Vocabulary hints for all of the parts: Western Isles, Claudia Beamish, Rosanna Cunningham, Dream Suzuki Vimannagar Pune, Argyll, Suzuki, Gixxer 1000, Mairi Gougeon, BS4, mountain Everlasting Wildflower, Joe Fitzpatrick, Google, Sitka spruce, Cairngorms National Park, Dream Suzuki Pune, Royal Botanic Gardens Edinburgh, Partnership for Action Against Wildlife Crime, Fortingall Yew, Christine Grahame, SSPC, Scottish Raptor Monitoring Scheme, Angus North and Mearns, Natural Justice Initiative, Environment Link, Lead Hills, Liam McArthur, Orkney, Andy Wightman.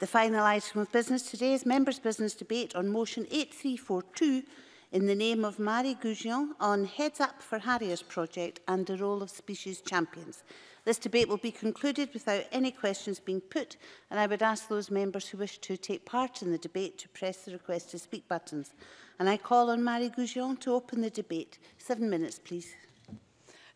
The final item of business today is members' business debate on motion 8342 in the name of Mairi Gougeon on Heads Up for Harriers Project and the role of species champions. This debate will be concluded without any questions being put, and I would ask those members who wish to take part in the debate to press the request to speak buttons. And I call on Mairi Gougeon to open the debate. 7 minutes, please.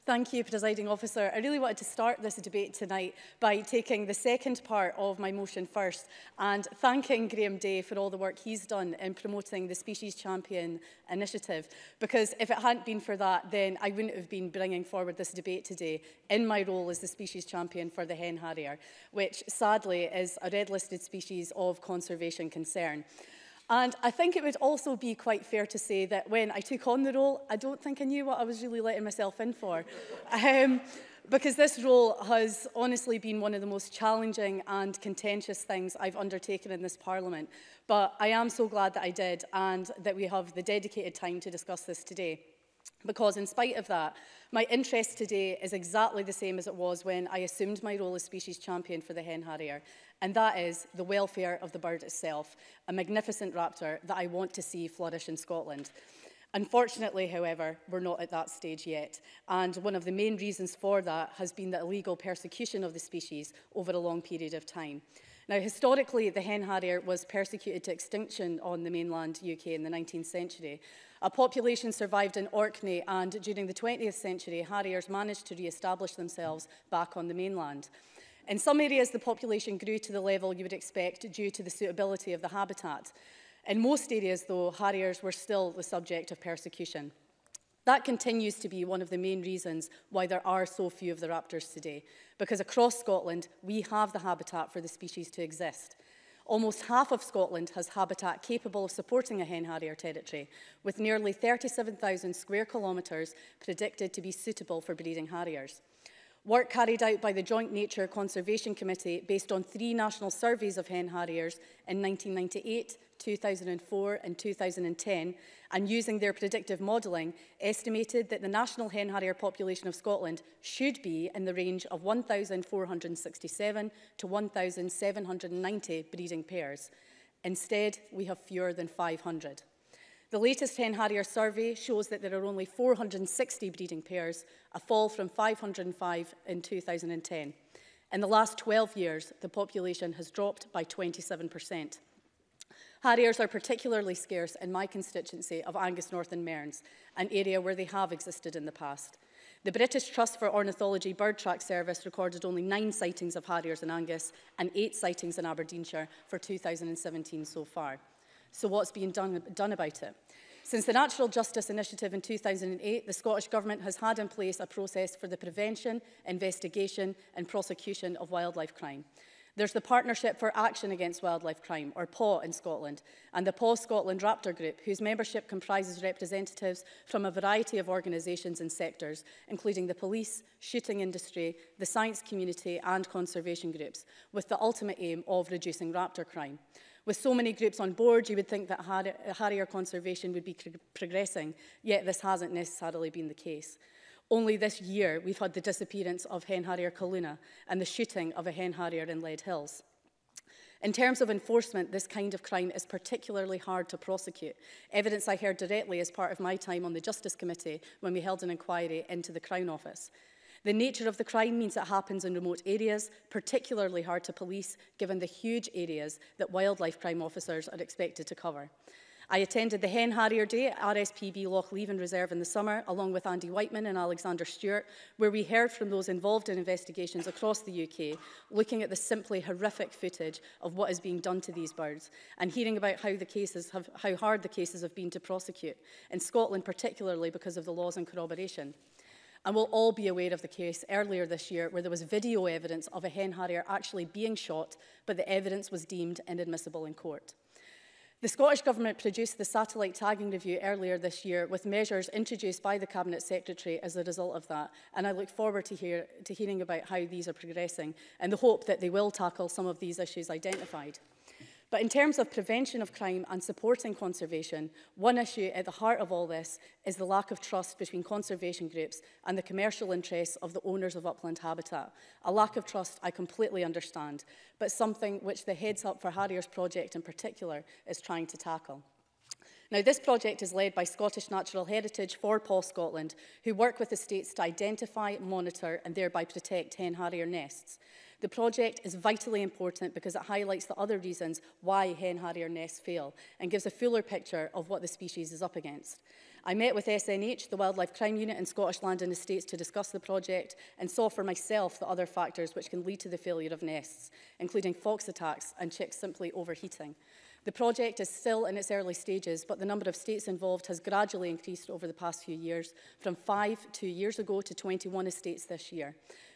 Thank you, Presiding Officer. I really wanted to start this debate tonight by taking the second part of my motion first and thanking Graeme Dey for all the work he's done in promoting the Species Champion initiative, because if it hadn't been for that, then I wouldn't have been bringing forward this debate today in my role as the Species Champion for the Hen Harrier, which sadly is a red listed species of conservation concern. And I think it would also be quite fair to say that when I took on the role, I don't think I knew what I was really letting myself in for. Because this role has honestly been one of the most challenging and contentious things I've undertaken in this Parliament. But I am so glad that I did and that we have the dedicated time to discuss this today. Because in spite of that, my interest today is exactly the same as it was when I assumed my role as Species Champion for the Hen Harrier, and that is the welfare of the bird itself, a magnificent raptor that I want to see flourish in Scotland. Unfortunately, however, we're not at that stage yet, and one of the main reasons for that has been the illegal persecution of the species over a long period of time. Now, historically, the hen harrier was persecuted to extinction on the mainland UK in the 19th century. A population survived in Orkney, and during the 20th century, harriers managed to re-establish themselves back on the mainland. In some areas, the population grew to the level you would expect due to the suitability of the habitat. In most areas, though, harriers were still the subject of persecution. That continues to be one of the main reasons why there are so few of the raptors today, because across Scotland, we have the habitat for the species to exist. Almost half of Scotland has habitat capable of supporting a hen harrier territory, with nearly 37,000 square kilometres predicted to be suitable for breeding harriers. Work carried out by the Joint Nature Conservation Committee based on 3 national surveys of hen harriers in 1998, 2004 and 2010, and using their predictive modelling, estimated that the national hen harrier population of Scotland should be in the range of 1,467 to 1,790 breeding pairs. Instead, we have fewer than 500. The latest hen harrier survey shows that there are only 460 breeding pairs, a fall from 505 in 2010. In the last 12 years, the population has dropped by 27%. Harriers are particularly scarce in my constituency of Angus North and Mearns, an area where they have existed in the past. The British Trust for Ornithology Bird Track Service recorded only 9 sightings of harriers in Angus and 8 sightings in Aberdeenshire for 2017 so far. So what's being done about it? Since the Natural Justice Initiative in 2008, the Scottish Government has had in place a process for the prevention, investigation and prosecution of wildlife crime. There's the Partnership for Action Against Wildlife Crime, or PAW in Scotland, and the PAW Scotland Raptor Group, whose membership comprises representatives from a variety of organisations and sectors, including the police, shooting industry, the science community and conservation groups, with the ultimate aim of reducing raptor crime. With so many groups on board, you would think that harrier conservation would be progressing, yet this hasn't necessarily been the case. Only this year, we've had the disappearance of hen harrier Kaluna and the shooting of a hen harrier in Lead Hills. In terms of enforcement, this kind of crime is particularly hard to prosecute. Evidence I heard directly as part of my time on the Justice Committee when we held an inquiry into the Crown Office. The nature of the crime means it happens in remote areas, particularly hard to police, given the huge areas that wildlife crime officers are expected to cover. I attended the Hen Harrier Day at RSPB Loch Leven Reserve in the summer, along with Andy Wightman and Alexander Stewart, where we heard from those involved in investigations across the UK, looking at the simply horrific footage of what is being done to these birds, and hearing about how hard the cases have been to prosecute, in Scotland particularly because of the laws on corroboration. And we'll all be aware of the case earlier this year where there was video evidence of a hen harrier actually being shot, but the evidence was deemed inadmissible in court. The Scottish Government produced the satellite tagging review earlier this year with measures introduced by the Cabinet Secretary as a result of that, and I look forward to hearing about how these are progressing in the hope that they will tackle some of these issues identified. But in terms of prevention of crime and supporting conservation, one issue at the heart of all this is the lack of trust between conservation groups and the commercial interests of the owners of upland habitat. A lack of trust I completely understand, but something which the Heads Up for Harriers project in particular is trying to tackle. Now, this project is led by Scottish Natural Heritage for Paw Scotland, who work with estates to identify, monitor and thereby protect hen harrier nests. The project is vitally important because it highlights the other reasons why hen harrier nests fail and gives a fuller picture of what the species is up against. I met with SNH, the Wildlife Crime Unit in Scottish Land and Estates, to discuss the project and saw for myself the other factors which can lead to the failure of nests, including fox attacks and chicks simply overheating. The project is still in its early stages, but the number of states involved has gradually increased over the past few years, from 5 2 years ago to 21 estates this year.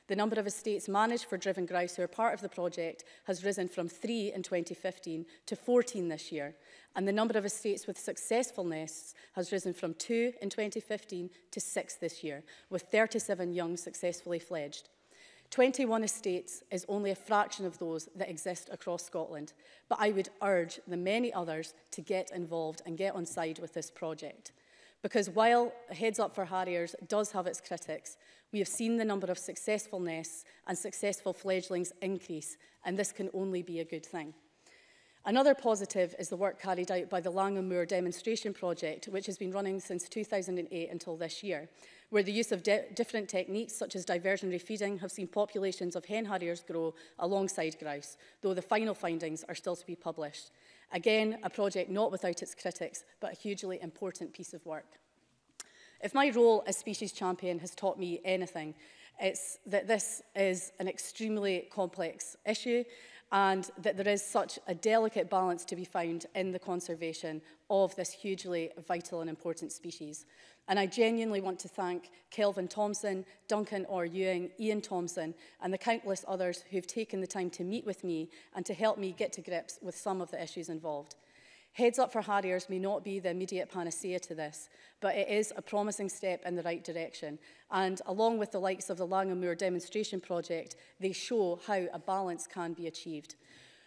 The number of estates managed for driven grouse who are part of the project has risen from 3 in 2015 to 14 this year, and the number of estates with successful nests has risen from 2 in 2015 to 6 this year, with 37 young successfully fledged. 21 estates is only a fraction of those that exist across Scotland, but I would urge the many others to get involved and get on side with this project. Because while Heads Up for Harriers does have its critics, we have seen the number of successful nests and successful fledglings increase, and this can only be a good thing. Another positive is the work carried out by the Langholm Moor Demonstration Project, which has been running since 2008 until this year, where the use of different techniques such as diversionary feeding have seen populations of hen harriers grow alongside grouse, though the final findings are still to be published. Again, a project not without its critics, but a hugely important piece of work. If my role as species champion has taught me anything, it's that this is an extremely complex issue and that there is such a delicate balance to be found in the conservation of this hugely vital and important species. And I genuinely want to thank Kelvin Thompson, Duncan Orr Ewing, Ian Thompson, and the countless others who've taken the time to meet with me and to help me get to grips with some of the issues involved. Heads Up for Harriers may not be the immediate panacea to this, but it is a promising step in the right direction. And along with the likes of the Langholm Moor Demonstration Project, they show how a balance can be achieved.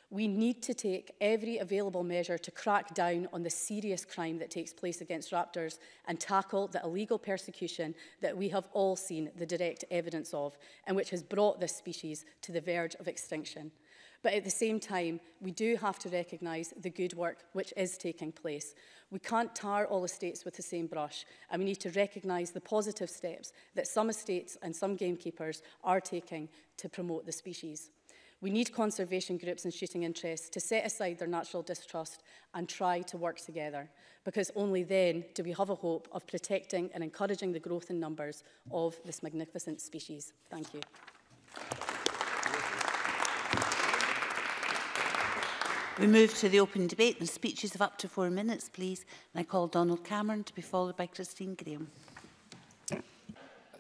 We need to take every available measure to crack down on the serious crime that takes place against raptors and tackle the illegal persecution that we have all seen the direct evidence of and which has brought this species to the verge of extinction. But at the same time, we do have to recognise the good work which is taking place. We can't tar all estates with the same brush, and we need to recognise the positive steps that some estates and some gamekeepers are taking to promote the species. We need conservation groups and shooting interests to set aside their natural distrust and try to work together, because only then do we have a hope of protecting and encouraging the growth in numbers of this magnificent species. Thank you. We move to the open debate and speeches of up to 4 minutes, please. And I call Donald Cameron to be followed by Christine Grahame.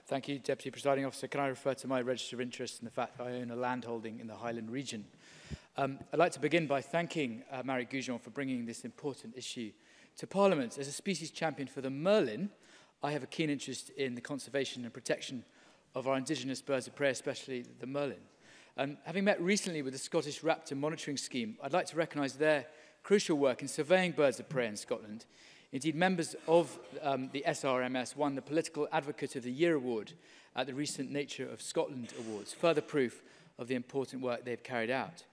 Thank you, Deputy Presiding Officer. Can I refer to my register of interest in the fact that I own a land holding in the Highland region? I'd like to begin by thanking Mairi Gougeon for bringing this important issue to Parliament. As a species champion for the Merlin, I have a keen interest in the conservation and protection of our indigenous birds of prey, especially the Merlin. Having met recently with the Scottish Raptor Monitoring Scheme, I'd like to recognise their crucial work in surveying birds of prey in Scotland. Indeed, members of the SRMS won the Political Advocate of the Year award at the recent Nature of Scotland Awards, further proof of the important work they've carried out.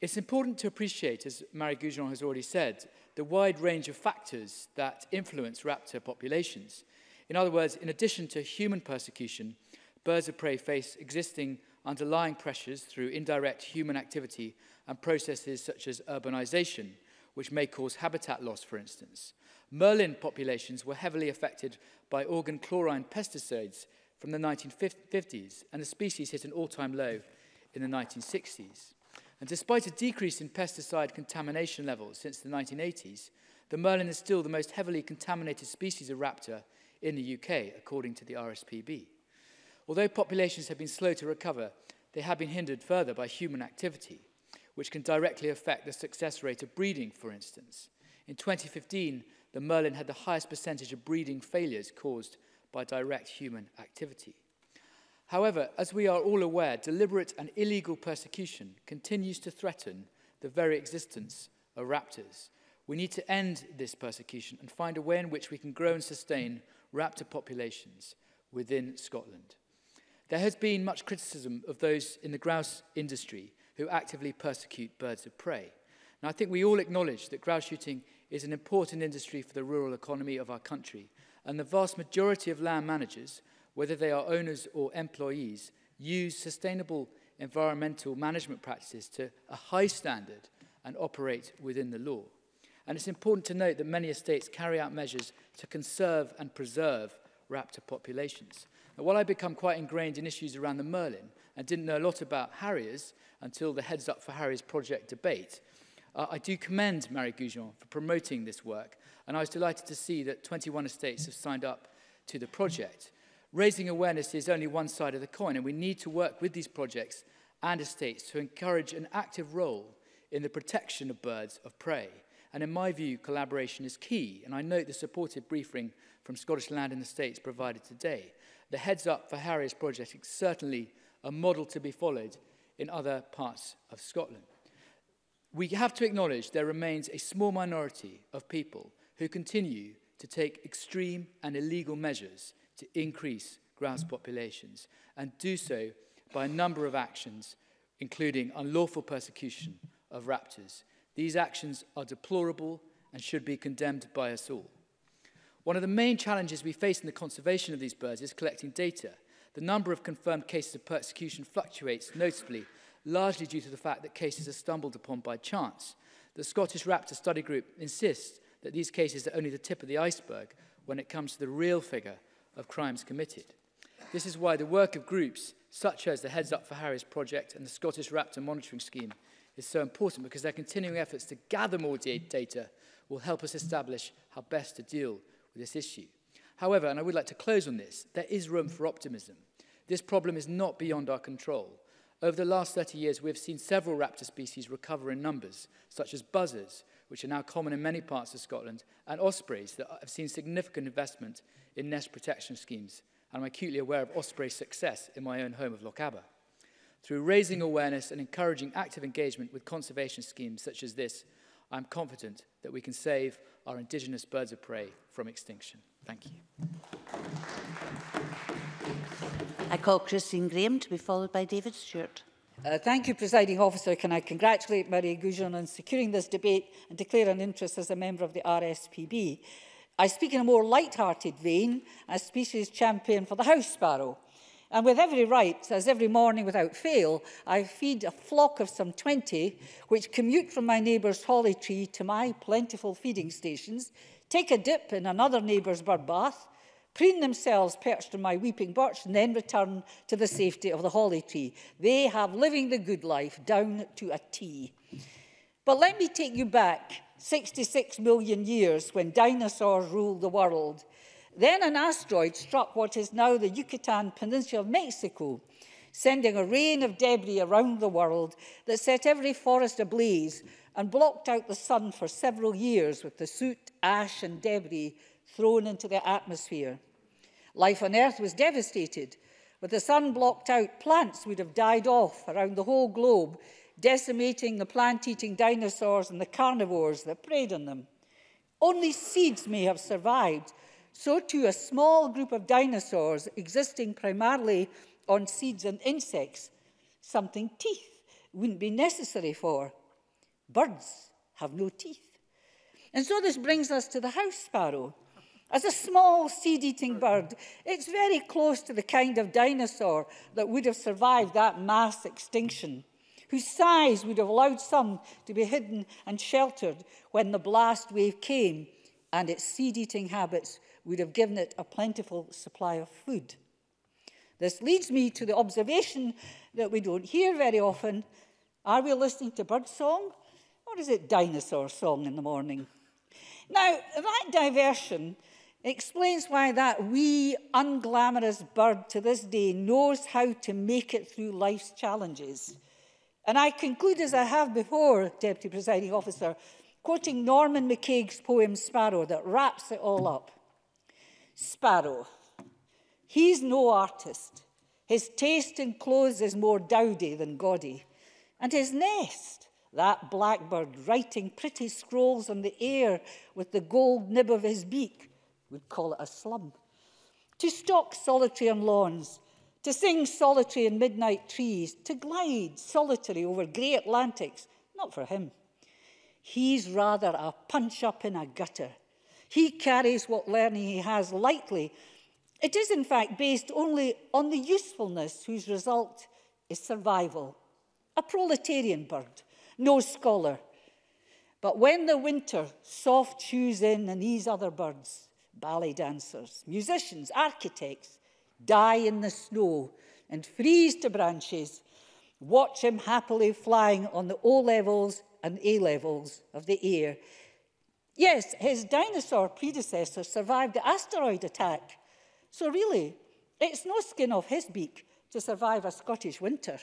It's important to appreciate, as Mairi Gougeon has already said, the wide range of factors that influence raptor populations. In other words, in addition to human persecution, birds of prey face existing underlying pressures through indirect human activity and processes such as urbanization, which may cause habitat loss, for instance. Merlin populations were heavily affected by organ chlorine pesticides from the 1950s, and the species hit an all-time low in the 1960s. And despite a decrease in pesticide contamination levels since the 1980s, the Merlin is still the most heavily contaminated species of raptor in the UK, according to the RSPB. Although populations have been slow to recover, they have been hindered further by human activity, which can directly affect the success rate of breeding, for instance. In 2015, the Merlin had the highest percentage of breeding failures caused by direct human activity. However, as we are all aware, deliberate and illegal persecution continues to threaten the very existence of raptors. We need to end this persecution and find a way in which we can grow and sustain raptor populations within Scotland. There has been much criticism of those in the grouse industry who actively persecute birds of prey. And I think we all acknowledge that grouse shooting is an important industry for the rural economy of our country, and the vast majority of land managers, whether they are owners or employees, use sustainable environmental management practices to a high standard and operate within the law. And it's important to note that many estates carry out measures to conserve and preserve raptor populations. Now, while I become quite ingrained in issues around the Merlin and didn't know a lot about harriers until the Heads Up for Harriers Project debate, I do commend Mairi Gougeon for promoting this work, and I was delighted to see that 21 estates have signed up to the project. Raising awareness is only one side of the coin, and we need to work with these projects and estates to encourage an active role in the protection of birds of prey. And in my view, collaboration is key, and I note the supportive briefing from Scottish Land and Estates provided today. The Heads Up for Harriers project is certainly a model to be followed in other parts of Scotland. We have to acknowledge there remains a small minority of people who continue to take extreme and illegal measures to increase grouse populations, and do so by a number of actions, including unlawful persecution of raptors. These actions are deplorable and should be condemned by us all. One of the main challenges we face in the conservation of these birds is collecting data. The number of confirmed cases of persecution fluctuates noticeably, largely due to the fact that cases are stumbled upon by chance. The Scottish Raptor Study Group insists that these cases are only the tip of the iceberg when it comes to the real figure of crimes committed. This is why the work of groups such as the Heads Up for Harriers project and the Scottish Raptor Monitoring Scheme is so important, because their continuing efforts to gather more data will help us establish how best to deal with this issue. However, and I would like to close on this, there is room for optimism. This problem is not beyond our control. Over the last 30 years, we've seen several raptor species recover in numbers, such as buzzards, which are now common in many parts of Scotland, and ospreys that have seen significant investment in nest protection schemes. And I'm acutely aware of osprey success in my own home of Loch Aber. Through raising awareness and encouraging active engagement with conservation schemes such as this, I'm confident that we can save our indigenous birds of prey from extinction. Thank you. I call Christine Grahame to be followed by David Stewart. Thank you, Presiding Officer. Can I congratulate Mairi Gougeon on securing this debate and declare an interest as a member of the RSPB. I speak in a more light-hearted vein as species champion for the house sparrow. And with every right, as every morning without fail, I feed a flock of some 20, which commute from my neighbour's holly tree to my plentiful feeding stations, take a dip in another neighbour's bird bath, preen themselves perched on my weeping birch, and then return to the safety of the holly tree. They have living the good life down to a T. But let me take you back 66 million years when dinosaurs ruled the world. Then an asteroid struck what is now the Yucatan Peninsula of Mexico, sending a rain of debris around the world that set every forest ablaze and blocked out the sun for several years with the soot, ash and debris thrown into the atmosphere. Life on Earth was devastated. With the sun blocked out, plants would have died off around the whole globe, decimating the plant-eating dinosaurs and the carnivores that preyed on them. Only seeds may have survived, so too a small group of dinosaurs existing primarily on seeds and insects, something teeth wouldn't be necessary for. Birds have no teeth. And so this brings us to the house sparrow. As a small seed-eating bird, it's very close to the kind of dinosaur that would have survived that mass extinction, whose size would have allowed some to be hidden and sheltered when the blast wave came, and its seed-eating habits would have given it a plentiful supply of food. This leads me to the observation that we don't hear very often. Are we listening to bird song, or is it dinosaur song in the morning? Now, that diversion explains why that wee, unglamorous bird to this day knows how to make it through life's challenges. And I conclude, as I have before, Deputy Presiding Officer, quoting Norman McCaig's poem Sparrow that wraps it all up. Sparrow, he's no artist. His taste in clothes is more dowdy than gaudy. And his nest, that blackbird writing pretty scrolls on the air with the gold nib of his beak, would call it a slum. To stalk solitary on lawns, to sing solitary in midnight trees, to glide solitary over grey Atlantics, not for him. He's rather a punch up in a gutter. He carries what learning he has lightly. It is, in fact, based only on the usefulness whose result is survival. A proletarian bird, no scholar. But when the winter soft shoes in and these other birds, ballet dancers, musicians, architects, die in the snow and freeze to branches, watch him happily flying on the O-levels and A-levels of the air. Yes, his dinosaur predecessor survived the asteroid attack. So really, it's no skin off his beak to survive a Scottish winter.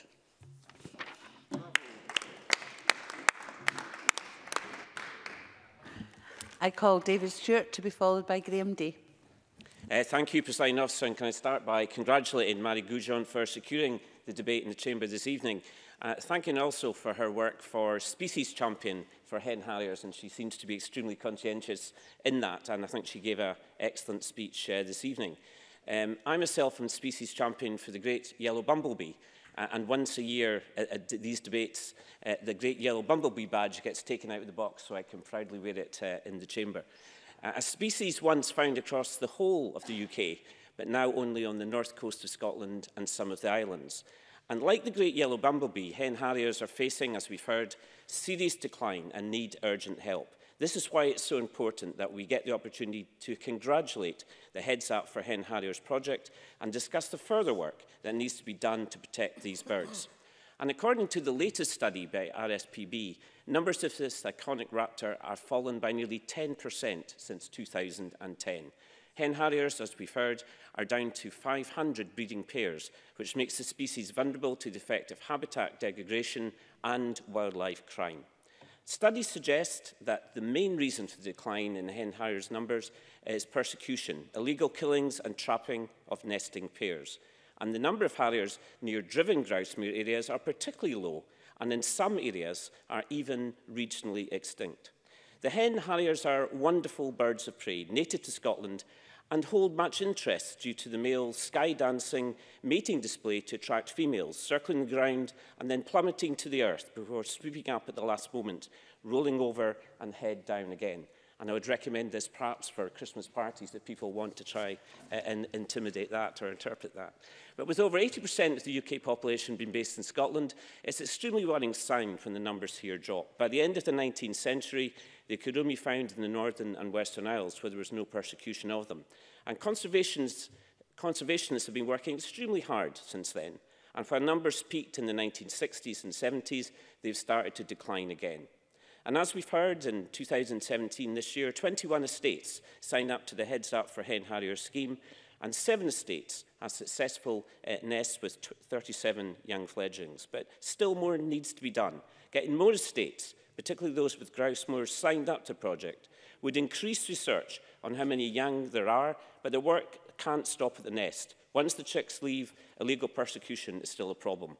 I call David Stewart to be followed by Graeme Dey. Thank you, Presiding Officer, and can I start by congratulating Mairi Gougeon for securing the debate in the Chamber this evening. Thanking also for her work for Species Champion for Hen Harriers, and she seems to be extremely conscientious in that, and I think she gave an excellent speech this evening. I myself am Species Champion for the Great Yellow Bumblebee, and once a year at these debates, the Great Yellow Bumblebee badge gets taken out of the box so I can proudly wear it in the Chamber. A species once found across the whole of the UK, but now only on the north coast of Scotland and some of the islands. And like the Great Yellow Bumblebee, hen harriers are facing, as we've heard, serious decline and need urgent help. This is why it's so important that we get the opportunity to congratulate the Heads Up for Hen Harriers Project and discuss the further work that needs to be done to protect these birds. And according to the latest study by RSPB, numbers of this iconic raptor are fallen by nearly 10% since 2010. Hen harriers, as we've heard, are down to 500 breeding pairs, which makes the species vulnerable to the effect of habitat degradation and wildlife crime. Studies suggest that the main reason for the decline in hen harriers' numbers is persecution, illegal killings and trapping of nesting pairs. And the number of harriers near driven grousemoor areas are particularly low, and in some areas are even regionally extinct. The hen harriers are wonderful birds of prey, native to Scotland, and hold much interest due to the male's sky-dancing mating display to attract females, circling the ground and then plummeting to the earth before swooping up at the last moment, rolling over and head down again. And I would recommend this perhaps for Christmas parties if people want to try and intimidate that or interpret that. But with over 80% of the UK population being based in Scotland, it's an extremely worrying sign when the numbers here drop. By the end of the 19th century, they could only be found in the Northern and Western Isles where there was no persecution of them. And conservationists have been working extremely hard since then. And while numbers peaked in the 1960s and 70s, they've started to decline again. And as we've heard, in 2017 this year, 21 estates signed up to the Heads Up for Hen Harrier scheme, and 7 estates have successful nests with 37 young fledglings. But still more needs to be done. Getting more estates, particularly those with grousemoors, signed up to the project would increase research on how many young there are, but the work can't stop at the nest. Once the chicks leave, illegal persecution is still a problem.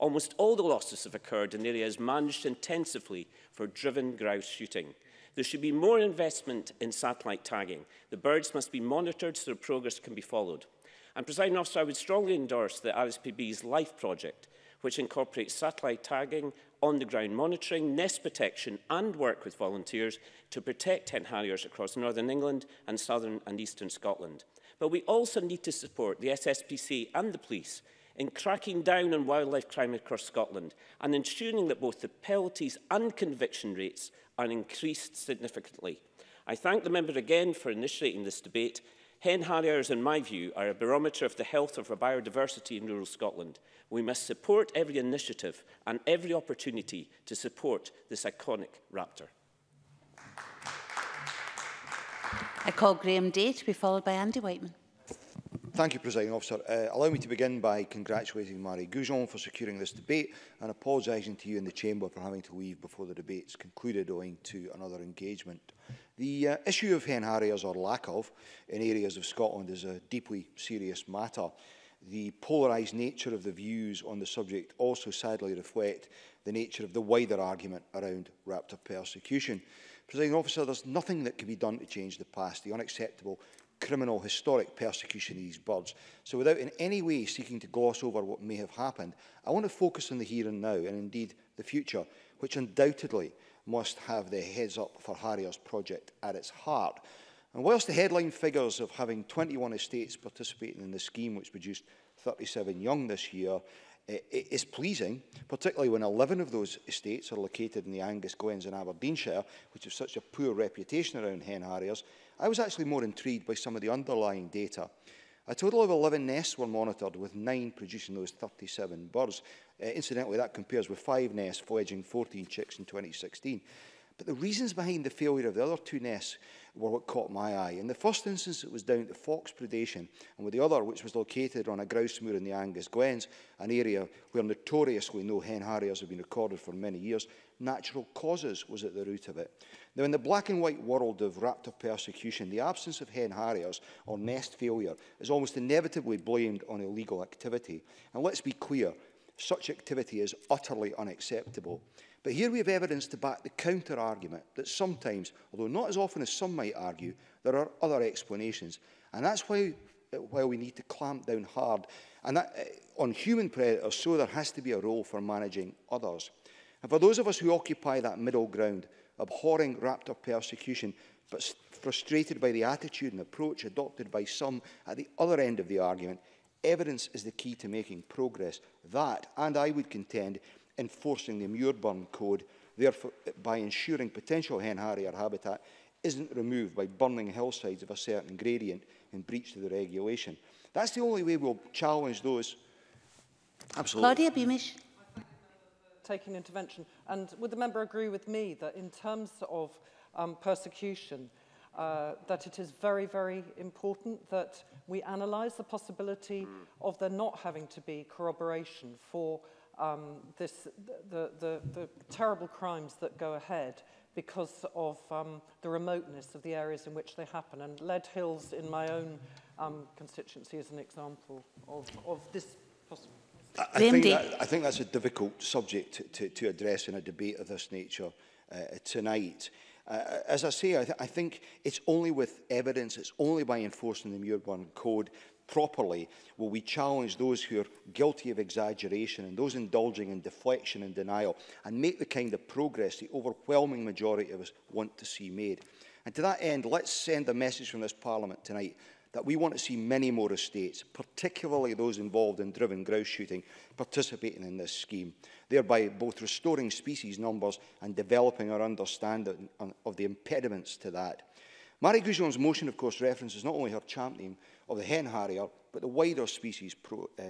Almost all the losses have occurred in areas managed intensively for driven grouse shooting. There should be more investment in satellite tagging. The birds must be monitored so their progress can be followed. And, Presiding Officer, I would strongly endorse the RSPB's LIFE project, which incorporates satellite tagging, on-the-ground monitoring, nest protection and work with volunteers to protect hen harriers across northern England and southern and eastern Scotland. But we also need to support the SSPC and the police in cracking down on wildlife crime across Scotland and ensuring that both the penalties and conviction rates are increased significantly. I thank the member again for initiating this debate. Hen harriers, in my view, are a barometer of the health of our biodiversity in rural Scotland. We must support every initiative and every opportunity to support this iconic raptor. I call Graeme Dey to be followed by Andy Wightman. Thank you, Presiding Officer. Allow me to begin by congratulating Mairi Gougeon for securing this debate and apologising to you in the Chamber for having to leave before the debate's concluded owing to another engagement. The issue of hen harriers, or lack of, in areas of Scotland is a deeply serious matter. The polarised nature of the views on the subject also sadly reflect the nature of the wider argument around raptor persecution. Presiding Officer, there's nothing that can be done to change the past, the unacceptable criminal historic persecution of these birds. So without in any way seeking to gloss over what may have happened, I want to focus on the here and now, and indeed the future, which undoubtedly must have the Heads Up for Harriers project at its heart. And whilst the headline figures of having 21 estates participating in the scheme, which produced 37 young this year, is pleasing, particularly when 11 of those estates are located in the Angus Glens in Aberdeenshire, which have such a poor reputation around hen harriers, I was actually more intrigued by some of the underlying data. A total of 11 nests were monitored, with 9 producing those 37 birds. Incidentally, that compares with 5 nests fledging 14 chicks in 2016. But the reasons behind the failure of the other 2 nests were what caught my eye. In the first instance, it was down to fox predation, and with the other, which was located on a grouse moor in the Angus Glens, an area where notoriously no hen harriers have been recorded for many years, natural causes was at the root of it. Now, in the black and white world of raptor persecution, the absence of hen harriers or nest failure is almost inevitably blamed on illegal activity. And let's be clear, such activity is utterly unacceptable. But here we have evidence to back the counter-argument that sometimes, although not as often as some might argue, there are other explanations. And that's why we need to clamp down hard on human predators, so there has to be a role for managing others. And for those of us who occupy that middle ground, abhorring raptor persecution, but frustrated by the attitude and approach adopted by some at the other end of the argument, evidence is the key to making progress. That, and I would contend, enforcing the Muirburn Code, therefore by ensuring potential hen harrier habitat isn't removed by burning hillsides of a certain gradient in breach of the regulation. That's the only way we'll challenge those. Absolutely. Claudia Beamish. Taking intervention. And would the member agree with me that in terms of persecution, that it is very, very important that we analyse the possibility of there not having to be corroboration for the terrible crimes that go ahead because of the remoteness of the areas in which they happen? And Lead Hills in my own constituency is an example of this possibility. I think that's a difficult subject to address in a debate of this nature tonight. As I say, I think it's only with evidence, it's only by enforcing the Muirburn Code properly will we challenge those who are guilty of exaggeration and those indulging in deflection and denial, and make the kind of progress the overwhelming majority of us want to see made. And to that end, let's send a message from this Parliament tonight that we want to see many more estates, particularly those involved in driven grouse shooting, participating in this scheme, thereby both restoring species numbers and developing our understanding of the impediments to that. Mairi Gougeon's motion, of course, references not only her championing of the hen harrier, but the wider species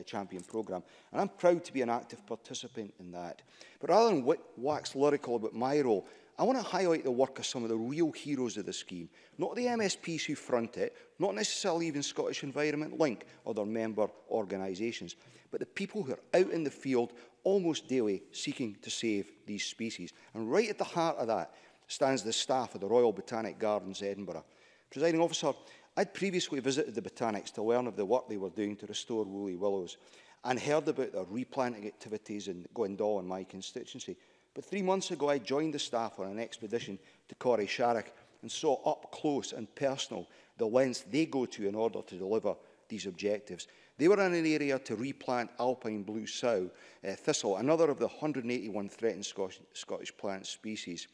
champion programme, and I'm proud to be an active participant in that. But rather than wax lyrical about my role, I want to highlight the work of some of the real heroes of the scheme, not the MSPs who front it, not necessarily even Scottish Environment Link or their member organisations, but the people who are out in the field almost daily seeking to save these species. And right at the heart of that stands the staff of the Royal Botanic Gardens Edinburgh. Presiding Officer, I'd previously visited the botanics to learn of the work they were doing to restore woolly willows, and heard about their replanting activities in Glendall in my constituency. But 3 months ago, I joined the staff on an expedition to Corry Sharrock and saw up close and personal the lengths they go to in order to deliver these objectives. They were in an area to replant alpine blue sow thistle, another of the 181 threatened Scottish plant species.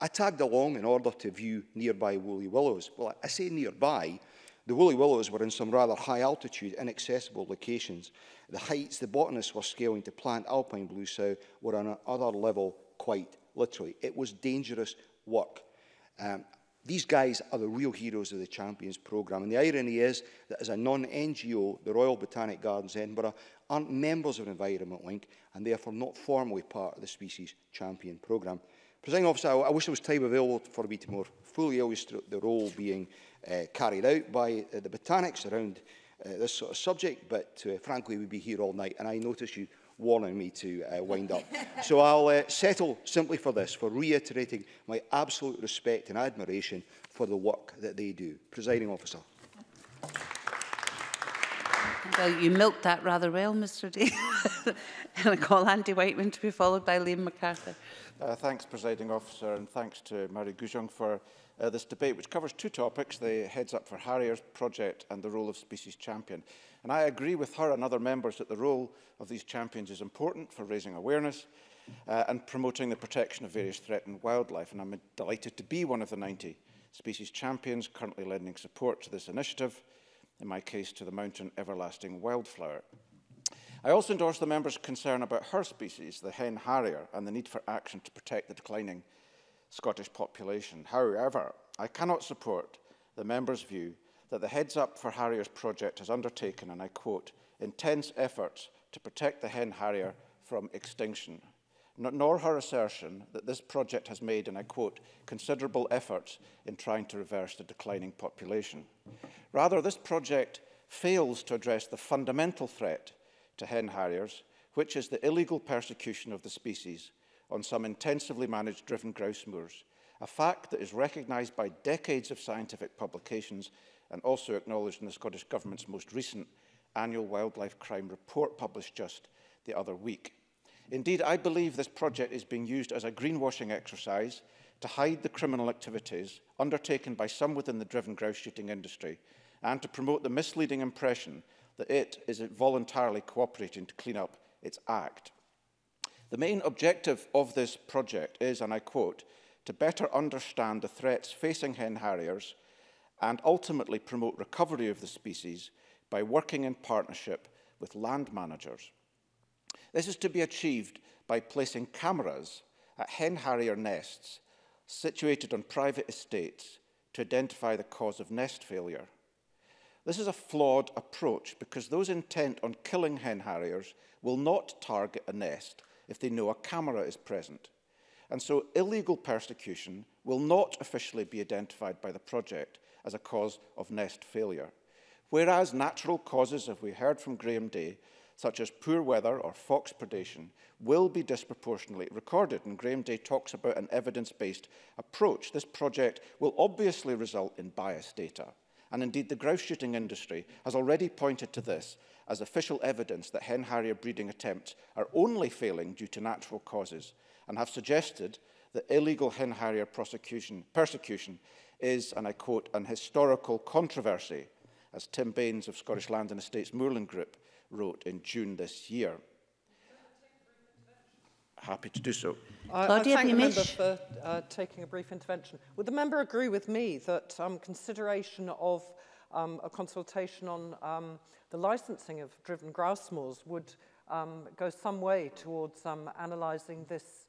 I tagged along in order to view nearby woolly willows. Well, I say nearby. The woolly willows were in some rather high-altitude, inaccessible locations. The heights the botanists were scaling to plant alpine blue sow were on another level, quite literally. It was dangerous work. These guys are the real heroes of the Champions programme, and the irony is that as a non-NGO, the Royal Botanic Gardens Edinburgh aren't members of Environment Link and therefore not formally part of the Species Champion programme. Presiding Officer, I wish there was time available for me to more fully illustrate the role being carried out by the botanics around this sort of subject, but frankly, we'd be here all night, and I notice you warning me to wind up. So I'll settle simply for this, for reiterating my absolute respect and admiration for the work that they do. Presiding Officer. Well, you milked that rather well, Mr. Day. And I call Andy Wightman to be followed by Liam McArthur. Thanks, Presiding Officer, and thanks to Mairi Gougeon for this debate, which covers two topics, the Heads Up for Harriers project and the role of species champion. And I agree with her and other members that the role of these champions is important for raising awareness and promoting the protection of various threatened wildlife. And I'm delighted to be one of the 90 species champions currently lending support to this initiative, in my case to the mountain everlasting wildflower. I also endorse the member's concern about her species, the hen harrier, and the need for action to protect the declining Scottish population. However, I cannot support the member's view that the Heads Up for Harriers project has undertaken, and I quote, intense efforts to protect the hen harrier from extinction, nor her assertion that this project has made, and I quote, considerable efforts in trying to reverse the declining population. Rather, this project fails to address the fundamental threat to hen harriers, which is the illegal persecution of the species on some intensively managed driven grouse moors, a fact that is recognised by decades of scientific publications and also acknowledged in the Scottish Government's most recent annual wildlife crime report published just the other week. Indeed, I believe this project is being used as a greenwashing exercise to hide the criminal activities undertaken by some within the driven grouse shooting industry and to promote the misleading impression that it is voluntarily cooperating to clean up its act. The main objective of this project is, and I quote, to better understand the threats facing hen harriers and ultimately promote recovery of the species by working in partnership with land managers. This is to be achieved by placing cameras at hen harrier nests situated on private estates to identify the cause of nest failure. This is a flawed approach because those intent on killing hen harriers will not target a nest if they know a camera is present. And so illegal persecution will not officially be identified by the project as a cause of nest failure. Whereas natural causes, as we heard from Graeme Dey, such as poor weather or fox predation, will be disproportionately recorded. And Graeme Dey talks about an evidence-based approach. This project will obviously result in biased data. And indeed, the grouse shooting industry has already pointed to this as official evidence that hen harrier breeding attempts are only failing due to natural causes and have suggested that illegal hen harrier persecution is, and I quote, an historical controversy, as Tim Baines of Scottish Land and Estates Moorland Group wrote in June this year. Happy to do so. I thank the member for taking a brief intervention. Would the member agree with me that consideration of a consultation on the licensing of driven grouse moors would go some way towards analysing this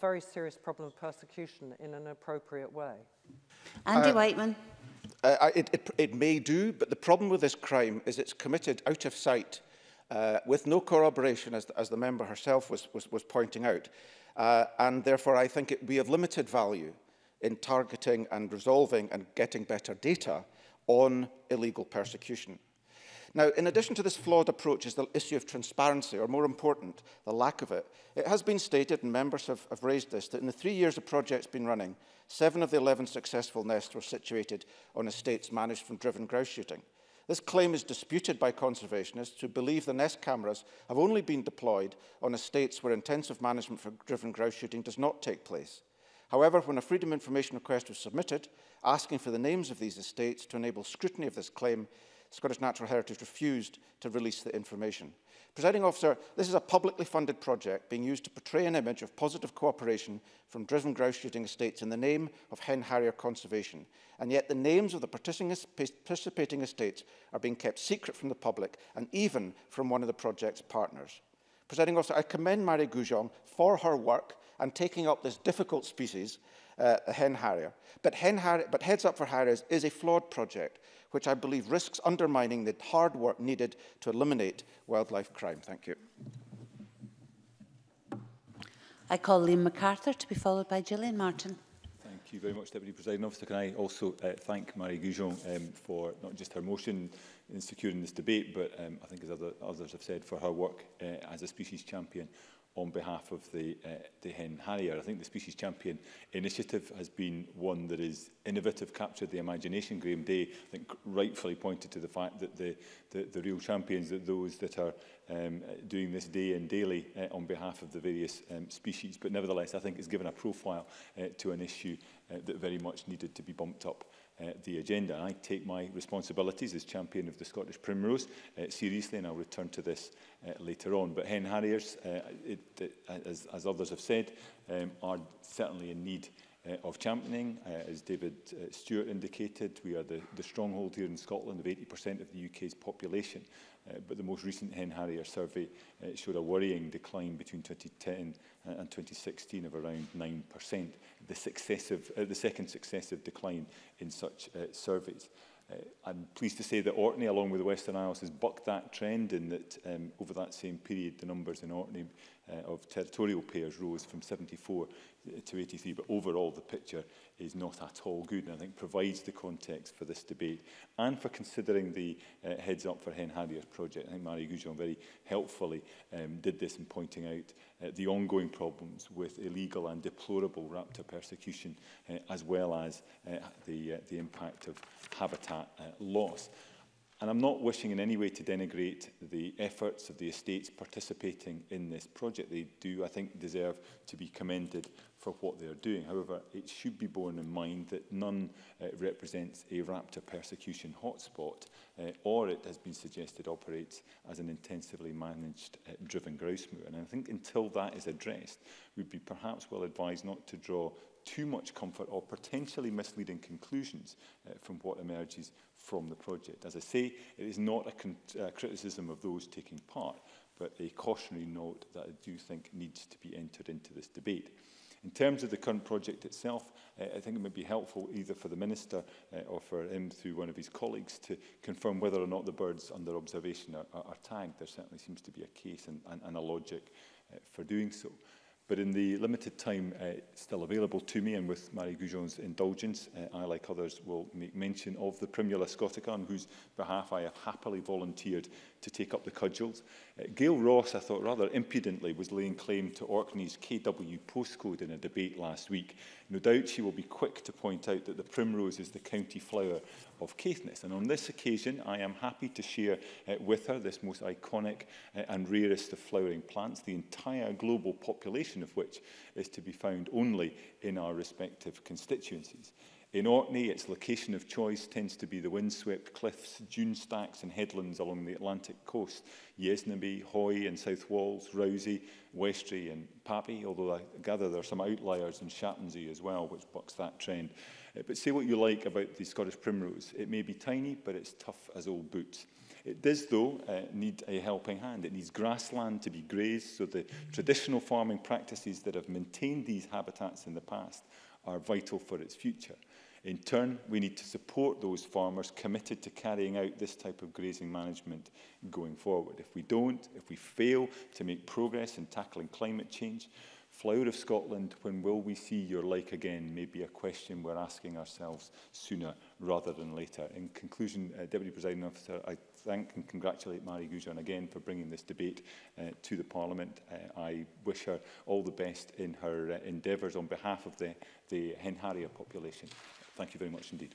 very serious problem of persecution in an appropriate way? Andy Wightman. It may do, but the problem with this crime is it's committed out of sight, with no corroboration, as the member herself was pointing out. And therefore, I think we have limited value in targeting and resolving and getting better data on illegal persecution. Now, in addition to this flawed approach is the issue of transparency, or more important, the lack of it. It has been stated, and members have raised this, that in the 3 years the project's been running, 7 of the 11 successful nests were situated on estates managed from driven grouse shooting. This claim is disputed by conservationists who believe the nest cameras have only been deployed on estates where intensive management for driven grouse shooting does not take place. However, when a Freedom of Information request was submitted, asking for the names of these estates to enable scrutiny of this claim, Scottish Natural Heritage refused to release the information. Presiding Officer, this is a publicly funded project being used to portray an image of positive cooperation from driven grouse shooting estates in the name of hen harrier conservation. And yet the names of the participating estates are being kept secret from the public and even from one of the project's partners. Presiding Officer, I commend Mairi Gougeon for her work and taking up this difficult species, hen harrier. But Heads Up for Harriers is a flawed project, which I believe risks undermining the hard work needed to eliminate wildlife crime. Thank you. I call Liam McArthur to be followed by Gillian Martin. Thank you very much, Deputy Presiding Officer. Can I also thank Mairi Gougeon for not just her motion in securing this debate, but I think, as others have said, for her work as a species champion on behalf of the Hen Harrier. I think the Species Champion initiative has been one that is innovative, captured the imagination. Graeme Dey, I think, rightfully pointed to the fact that the real champions are those that are doing this day and daily on behalf of the various species. But nevertheless, I think it's given a profile to an issue that very much needed to be bumped up the agenda. I take my responsibilities as champion of the Scottish Primrose seriously, and I'll return to this later on. But Hen Harriers, as others have said, are certainly in need of championing. As David Stewart indicated, we are the stronghold here in Scotland of 80% of the UK's population. But the most recent Hen Harrier survey showed a worrying decline between 2010 and 2016 of around 9%, the second successive decline in such surveys. I'm pleased to say that Orkney, along with the Western Isles, has bucked that trend, in that over that same period, the numbers in Orkney of territorial pairs rose from 74 to 83, but overall the picture is not at all good, and I think provides the context for this debate and for considering the Heads Up for Hen Harriers project. I think Mairi Gougeon very helpfully did this in pointing out the ongoing problems with illegal and deplorable raptor persecution, as well as the impact of habitat loss. And I'm not wishing in any way to denigrate the efforts of the estates participating in this project. They do, I think, deserve to be commended for what they are doing. However, it should be borne in mind that none represents a raptor persecution hotspot, or, it has been suggested, operates as an intensively managed driven grouse moor. And I think until that is addressed, we'd be perhaps well advised not to draw too much comfort or potentially misleading conclusions from what emerges from the project. As I say, it is not a criticism of those taking part, but a cautionary note that I do think needs to be entered into this debate. In terms of the current project itself, I think it would be helpful either for the Minister or for him through one of his colleagues to confirm whether or not the birds under observation are tagged. There certainly seems to be a case and a logic for doing so. But in the limited time still available to me, and with Mairi Gougeon's indulgence, I, like others, will make mention of the Primula scotica, on whose behalf I have happily volunteered to take up the cudgels. Gail Ross, I thought rather impudently, was laying claim to Orkney's KW postcode in a debate last week. No doubt she will be quick to point out that the Primrose is the county flower of Caithness. And on this occasion, I am happy to share with her this most iconic and rarest of flowering plants, the entire global population of which is to be found only in our respective constituencies. In Orkney, its location of choice tends to be the windswept cliffs, dune stacks and headlands along the Atlantic coast, Yesnaby, Hoy and South Walls, Rousey, Westry and Pappy, although I gather there are some outliers in Shappensea as well, which bucks that trend. But say what you like about the Scottish Primrose. It may be tiny, but it's tough as old boots. It does, though, need a helping hand. It needs grassland to be grazed, so the traditional farming practices that have maintained these habitats in the past are vital for its future. In turn, we need to support those farmers committed to carrying out this type of grazing management going forward. If we don't, if we fail to make progress in tackling climate change, Flower of Scotland, when will we see your like again, may be a question we're asking ourselves sooner rather than later. In conclusion, Deputy Presiding Officer, I thank and congratulate Mairi Gougeon again for bringing this debate to the Parliament. I wish her all the best in her endeavours on behalf of the Hen Harrier population. Thank you very much indeed.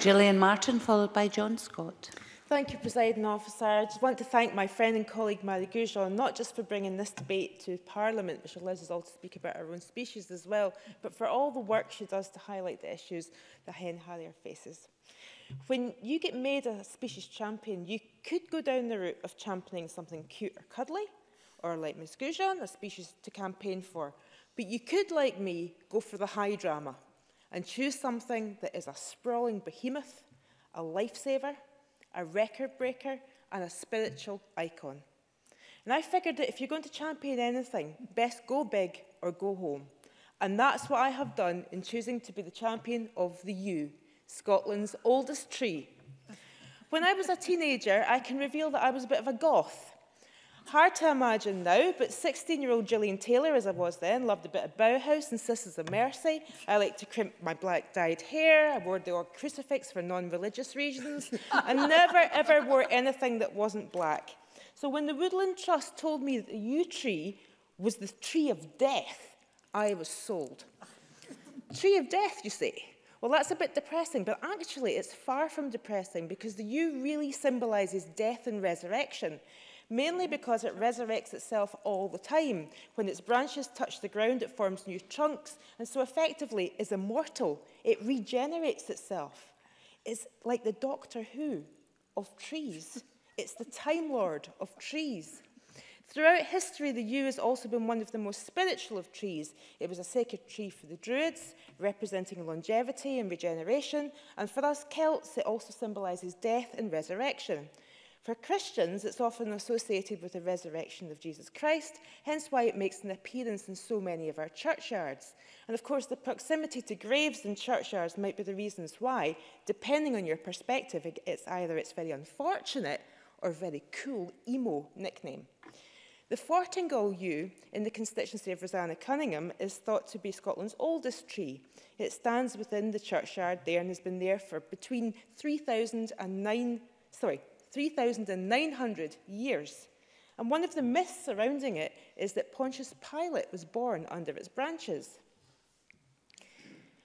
Gillian Martin, followed by John Scott. Thank you, Presiding Officer. I just want to thank my friend and colleague Mairi Gougeon, not just for bringing this debate to Parliament, which allows us all to speak about our own species as well, but for all the work she does to highlight the issues the Hen Harrier faces. When you get made a species champion, you could go down the route of championing something cute or cuddly, or, like Ms Gougeon, a species to campaign for. But you could, like me, go for the high drama and choose something that is a sprawling behemoth, a lifesaver, a record breaker and a spiritual icon. And I figured that if you're going to champion anything, best go big or go home. And that's what I have done in choosing to be the champion of the yew, Scotland's oldest tree. When I was a teenager, I can reveal that I was a bit of a goth. Hard to imagine now, but 16-year-old Gillian Taylor, as I was then, loved a bit of Bauhaus and Sisters of Mercy. I liked to crimp my black dyed hair, I wore the odd crucifix for non-religious reasons, and never ever wore anything that wasn't black. So when the Woodland Trust told me that the yew tree was the tree of death, I was sold. Tree of death, you say? Well, that's a bit depressing, but actually it's far from depressing because the yew really symbolises death and resurrection, mainly because it resurrects itself all the time. When its branches touch the ground, it forms new trunks, and so effectively is immortal. It regenerates itself. It's like the Doctor Who of trees. It's the Time Lord of trees. Throughout history, the yew has also been one of the most spiritual of trees. It was a sacred tree for the Druids, representing longevity and regeneration, and for us Celts, it also symbolises death and resurrection. For Christians, it's often associated with the resurrection of Jesus Christ, hence why it makes an appearance in so many of our churchyards. And of course, the proximity to graves and churchyards might be the reasons why, depending on your perspective, it's either its very unfortunate or very cool emo nickname. The Fortingall Yew in the constituency of Rosanna Cunningham is thought to be Scotland's oldest tree. It stands within the churchyard there and has been there for between 3,900 years. And one of the myths surrounding it is that Pontius Pilate was born under its branches.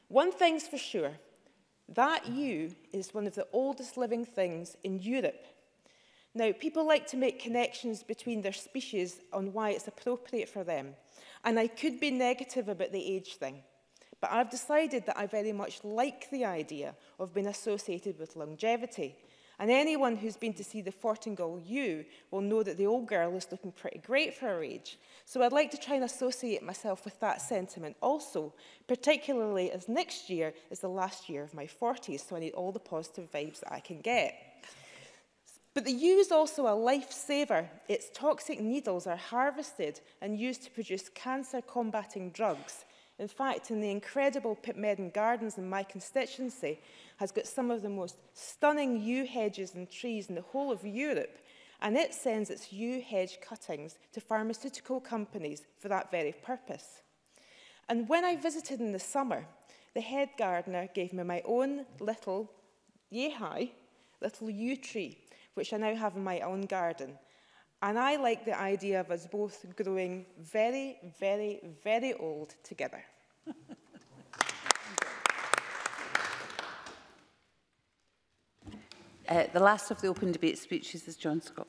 One thing's for sure, that yew is one of the oldest living things in Europe. Now, people like to make connections between their species on why it's appropriate for them. And I could be negative about the age thing, but I've decided that I very much like the idea of being associated with longevity. And anyone who's been to see the Fortingall Yew will know that the old girl is looking pretty great for her age. So I'd like to try and associate myself with that sentiment also, particularly as next year is the last year of my 40s, so I need all the positive vibes that I can get. But the yew is also a lifesaver. Its toxic needles are harvested and used to produce cancer-combating drugs. In fact, in the incredible Pitmedden Gardens in my constituency, has got some of the most stunning yew hedges and trees in the whole of Europe, and it sends its yew hedge cuttings to pharmaceutical companies for that very purpose. And when I visited in the summer, the head gardener gave me my own little, yay high, little yew tree, which I now have in my own garden. And I like the idea of us both growing very, very, very old together. The last of the open debate speeches is John Scott.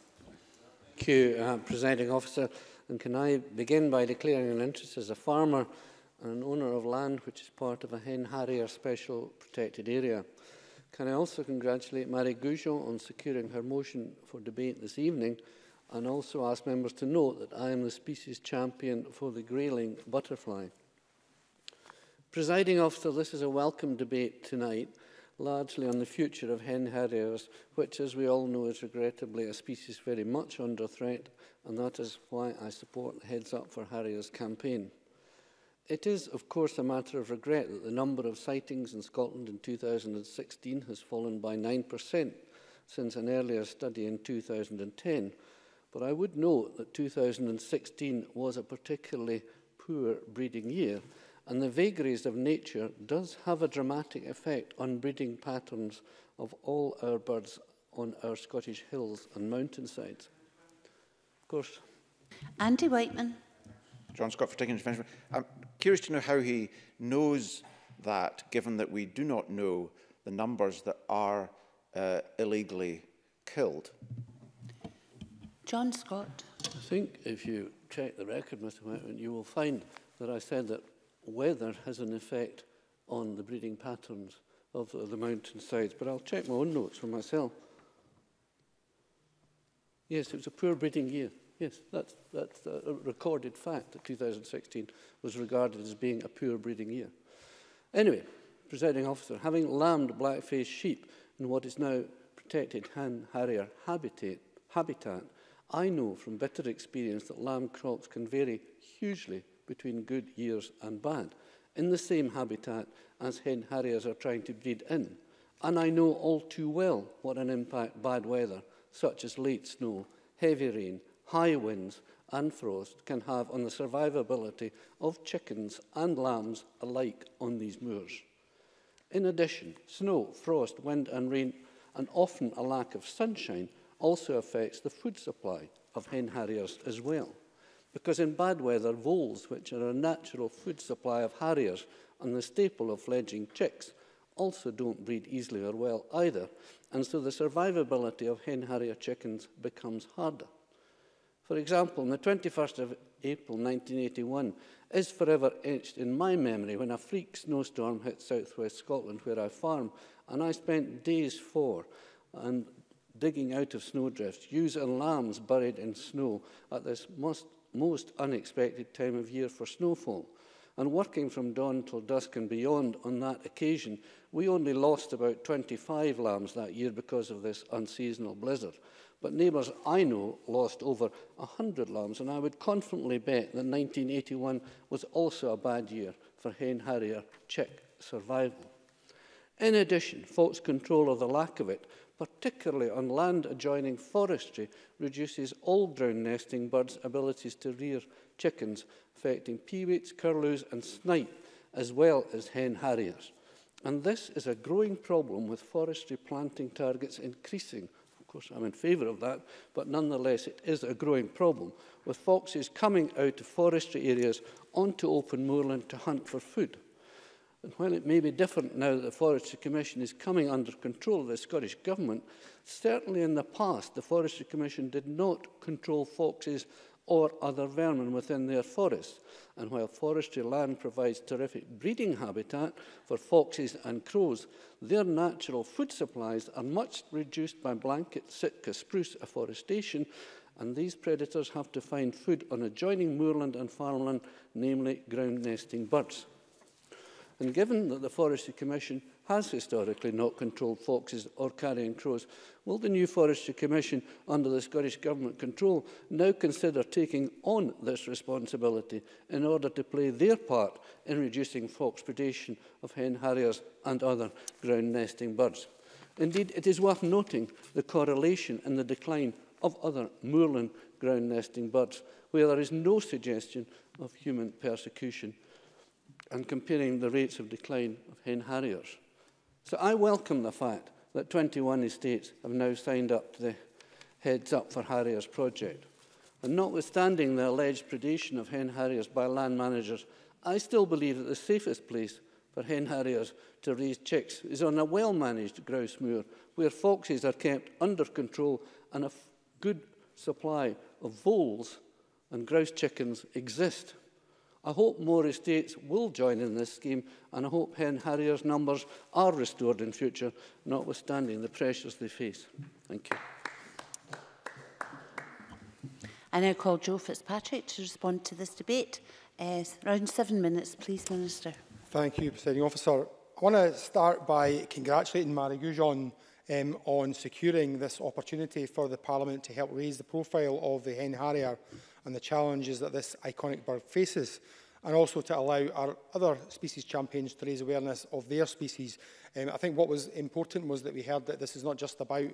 Thank you, Presiding Officer. And can I begin by declaring an interest as a farmer and an owner of land which is part of a Hen Harrier special protected area. Can I also congratulate Mairi Gougeon on securing her motion for debate this evening and also ask members to note that I am the species champion for the greyling butterfly. Presiding Officer, this is a welcome debate tonight, largely on the future of hen harriers, which, as we all know, is regrettably a species very much under threat, and that is why I support the Heads Up for Harriers campaign. It is, of course, a matter of regret that the number of sightings in Scotland in 2016 has fallen by 9% since an earlier study in 2010. But I would note that 2016 was a particularly poor breeding year, and the vagaries of nature does have a dramatic effect on breeding patterns of all our birds on our Scottish hills and mountainsides. Of course. Andy Wightman. John Scott for taking intervention. I'm curious to know how he knows that, given that we do not know the numbers that are illegally killed. John Scott. I think if you check the record, Mr. Wightman, you will find that I said that weather has an effect on the breeding patterns of the mountainsides, but I'll check my own notes for myself. Yes, it was a poor breeding year. Yes, that's a recorded fact that 2016 was regarded as being a poor breeding year. Anyway, Presiding Officer, having lambed black-faced sheep in what is now protected hen harrier habitat, I know from bitter experience that lamb crops can vary hugely between good years and bad, in the same habitat as hen harriers are trying to breed in. And I know all too well what an impact bad weather, such as late snow, heavy rain, high winds and frost can have on the survivability of chickens and lambs alike on these moors. In addition, snow, frost, wind and rain, and often a lack of sunshine, also affects the food supply, of hen harriers as well. Because in bad weather, voles, which are a natural food supply of harriers and the staple of fledging chicks, also don't breed easily or well either, and so the survivability of hen harrier chickens becomes harder. For example, on the 21st of April 1981 is forever etched in my memory when a freak snowstorm hit southwest Scotland where I farm, and I spent days digging out of snowdrifts, ewes and lambs buried in snow at this most unexpected time of year for snowfall. And working from dawn till dusk and beyond on that occasion, we only lost about 25 lambs that year because of this unseasonal blizzard. But neighbours I know lost over 100 lambs, and I would confidently bet that 1981 was also a bad year for hen harrier chick survival. In addition, folks' control or the lack of it, particularly on land adjoining forestry, reduces all ground nesting birds' abilities to rear chickens, affecting peewits, curlews and snipe, as well as hen harriers. And this is a growing problem, with forestry planting targets increasing. Of course, I'm in favour of that, but nonetheless it is a growing problem, with foxes coming out of forestry areas onto open moorland to hunt for food. And while it may be different now that the Forestry Commission is coming under control of the Scottish Government, certainly in the past the Forestry Commission did not control foxes or other vermin within their forests. And while forestry land provides terrific breeding habitat for foxes and crows, their natural food supplies are much reduced by blanket Sitka spruce afforestation, and these predators have to find food on adjoining moorland and farmland, namely ground nesting birds. And given that the Forestry Commission has historically not controlled foxes or carrion crows, will the new Forestry Commission under the Scottish Government control now consider taking on this responsibility in order to play their part in reducing fox predation of hen harriers and other ground nesting birds? Indeed, it is worth noting the correlation in the decline of other moorland ground nesting birds, where there is no suggestion of human persecution, and comparing the rates of decline of hen harriers. So I welcome the fact that 21 estates have now signed up to the Heads Up for Harriers Project. And notwithstanding the alleged predation of hen harriers by land managers, I still believe that the safest place for hen harriers to raise chicks is on a well-managed grouse moor, where foxes are kept under control and a good supply of voles and grouse chickens exist. I hope more estates will join in this scheme, and I hope hen harriers' numbers are restored in future, notwithstanding the pressures they face. Thank you. I now call Joe Fitzpatrick to respond to this debate. Around 7 minutes, please, Minister. Thank you, Presiding Officer. I want to start by congratulating Mairi Gougeon on securing this opportunity for the Parliament to help raise the profile of the hen harrier and the challenges that this iconic bird faces, and also to allow our other species champions to raise awareness of their species. I think what was important was that we heard that this is not just about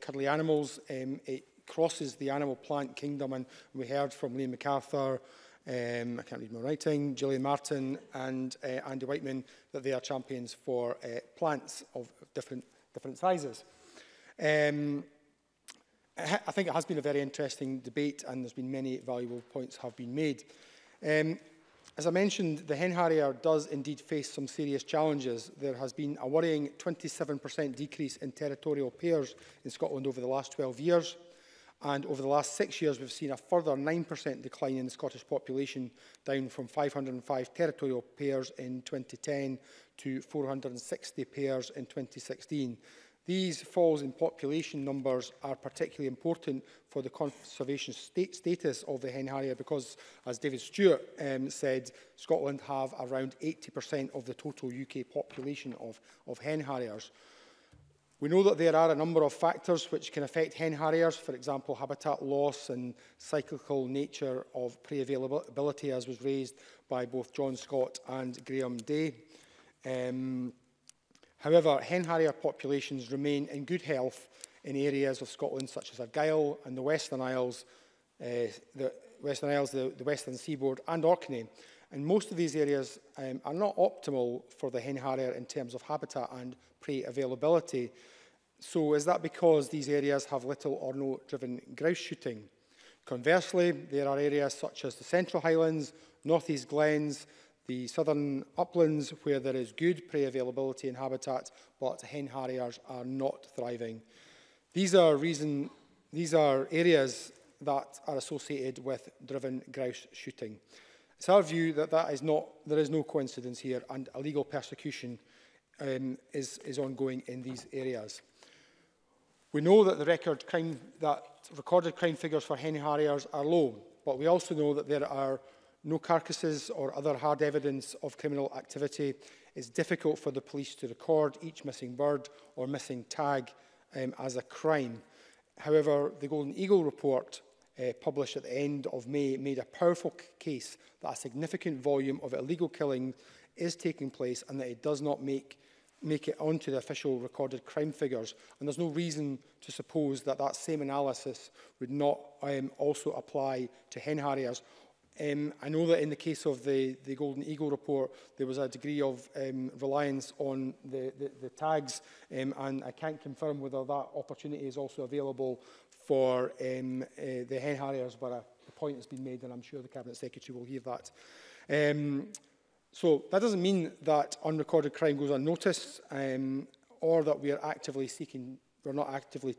cuddly animals, it crosses the animal plant kingdom, and we heard from Liam McArthur, I can't read my writing, Gillian Martin and Andy Wightman, that they are champions for plants of different sizes. I think it has been a very interesting debate, and there's been many valuable points have been made. As I mentioned, the hen harrier does indeed face some serious challenges. There has been a worrying 27% decrease in territorial pairs in Scotland over the last 12 years. And over the last 6 years, we've seen a further 9% decline in the Scottish population, down from 505 territorial pairs in 2010 to 460 pairs in 2016. These falls in population numbers are particularly important for the conservation status of the hen harrier because, as David Stewart said, Scotland have around 80% of the total UK population of hen harriers. We know that there are a number of factors which can affect hen harriers, for example, habitat loss and cyclical nature of prey availability, as was raised by both John Scott and Graeme Dey. However, hen harrier populations remain in good health in areas of Scotland such as Argyll and the Western Isles, the Western Seaboard and Orkney. And most of these areas are not optimal for the hen harrier in terms of habitat and prey availability. So is that because these areas have little or no driven grouse shooting? Conversely, there are areas such as the Central Highlands, North East Glens, the Southern Uplands, where there is good prey availability and habitat, but hen harriers are not thriving. These are areas that are associated with driven grouse shooting. It's our view that, there is no coincidence here, and illegal persecution is ongoing in these areas. We know that recorded crime figures for hen harriers are low, but we also know that there are no carcasses or other hard evidence of criminal activity. It's difficult for the police to record each missing bird or missing tag as a crime. However, the Golden Eagle report published at the end of May made a powerful case that a significant volume of illegal killing is taking place and that it does not make it onto the official recorded crime figures. And there's no reason to suppose that that same analysis would not also apply to hen harriers. I know that in the case of the Golden Eagle report, there was a degree of reliance on the tags, and I can't confirm whether that opportunity is also available for the hen harriers, but the point has been made, and I'm sure the Cabinet Secretary will hear that. So that doesn't mean that unrecorded crime goes unnoticed, or that we're not actively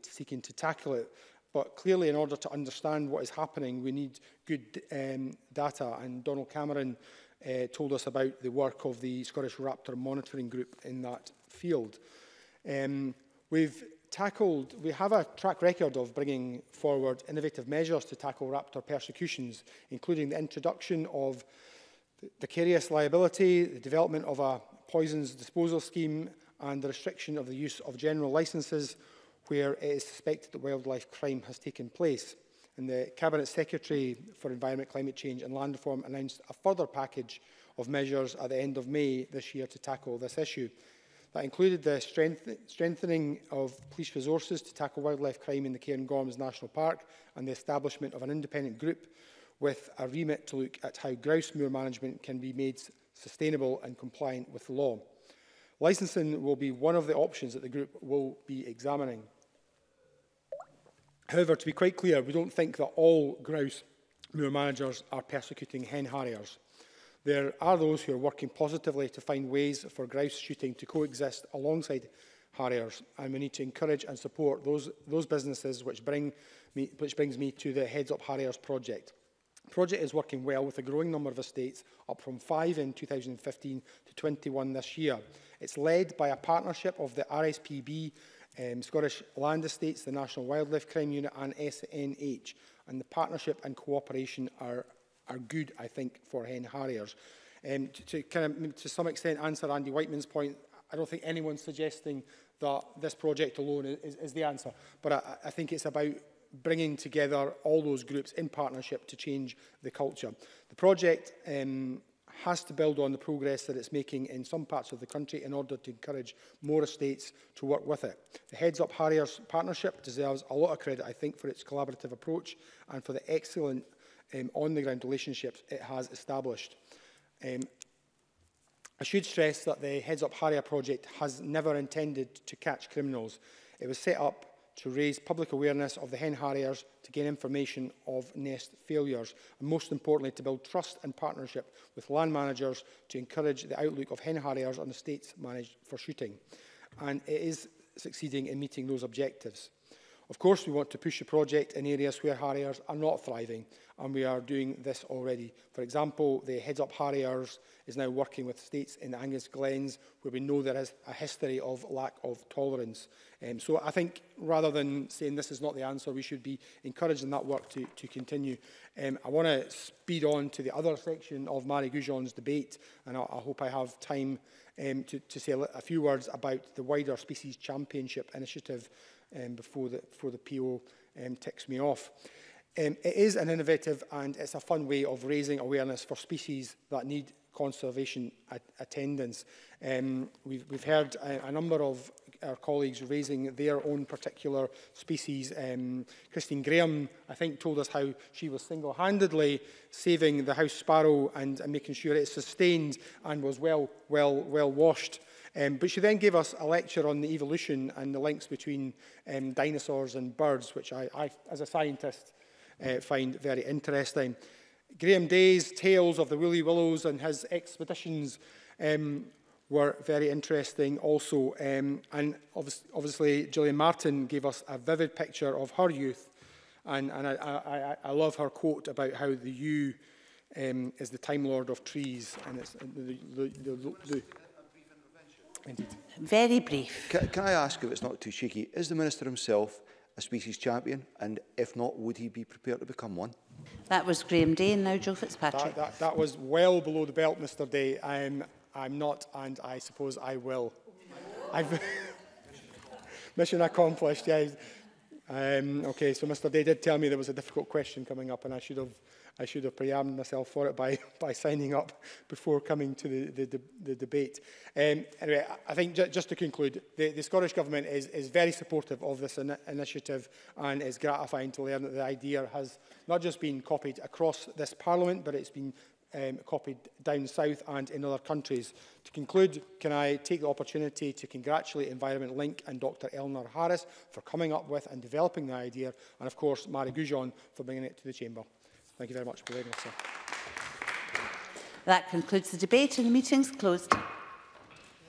seeking to tackle it. But clearly, in order to understand what is happening, we need good data. And Donald Cameron told us about the work of the Scottish Raptor Monitoring Group in that field. We have a track record of bringing forward innovative measures to tackle raptor persecutions, including the introduction of vicarious liability, the development of a poisons disposal scheme, and the restriction of the use of general licences where it is suspected that wildlife crime has taken place. And the Cabinet Secretary for Environment, Climate Change and Land Reform announced a further package of measures at the end of May this year to tackle this issue. That included the strengthening of police resources to tackle wildlife crime in the Cairngorms National Park and the establishment of an independent group with a remit to look at how grouse moor management can be made sustainable and compliant with the law. Licensing will be one of the options that the group will be examining. However, to be quite clear, we don't think that all grouse moor managers are persecuting hen harriers. There are those who are working positively to find ways for grouse shooting to coexist alongside harriers, and we need to encourage and support those businesses, which brings me to the Heads Up Harriers Project. The project is working well with a growing number of estates, up from 5 in 2015 to 21 this year. It's led by a partnership of the RSPB, Scottish Land Estates, the National Wildlife Crime Unit and SNH. And the partnership and cooperation are good, I think, for hen harriers. To some extent answer Andy Wightman's point, I don't think anyone's suggesting that this project alone is the answer. But I think it's about bringing together all those groups in partnership to change the culture. The project has to build on the progress that it's making in some parts of the country in order to encourage more estates to work with it. The Heads Up Harriers Partnership deserves a lot of credit, I think, for its collaborative approach and for the excellent on-the-ground relationships it has established. I should stress that the Heads Up Harrier project has never intended to catch criminals. It was set up to raise public awareness of the hen harriers, to gain information of nest failures, and most importantly, to build trust and partnership with land managers to encourage the outlook of hen harriers on estates managed for shooting. And it is succeeding in meeting those objectives. Of course, we want to push the project in areas where harriers are not thriving, and we are doing this already. For example, the Heads Up Harriers is now working with estates in the Angus Glens, where we know there is a history of lack of tolerance. So I think rather than saying this is not the answer, we should be encouraging that work to continue. I want to speed on to the other section of Mairi Gougeon's debate, and I hope I have time to say a few words about the wider Species Championship Initiative before the PO ticks me off. It is an innovative and it's a fun way of raising awareness for species that need conservation attendance. We've heard a number of our colleagues raising their own particular species. Christine Grahame, I think, told us how she was single-handedly saving the house sparrow and making sure it's sustained and was well washed. But she then gave us a lecture on the evolution and the links between dinosaurs and birds, which I as a scientist, find very interesting. Graeme Dey's tales of the woolly willows and his expeditions were very interesting also. And obviously, Gillian Martin gave us a vivid picture of her youth. And I love her quote about how the yew is the Time Lord of trees. And it's the Indeed. Very brief. Can I ask, if it's not too cheeky, is the Minister himself a species champion? And if not, would he be prepared to become one? That was Graeme Dey and now Joe Fitzpatrick. That was well below the belt, Mr Dey. I'm not, and I suppose I will. Mission accomplished, yeah. OK, so Mr Dey did tell me there was a difficult question coming up, and I should have prearmed myself for it by signing up before coming to the debate. Anyway, I think just to conclude, the Scottish Government is very supportive of this initiative, and it's gratifying to learn that the idea has not just been copied across this Parliament, but it's been copied down south and in other countries. To conclude, can I take the opportunity to congratulate Environment Link and Dr Eleanor Harris for coming up with and developing the idea, and of course Mairi Gougeon for bringing it to the Chamber. Thank you very much for letting us. That concludes the debate and the meeting's closed.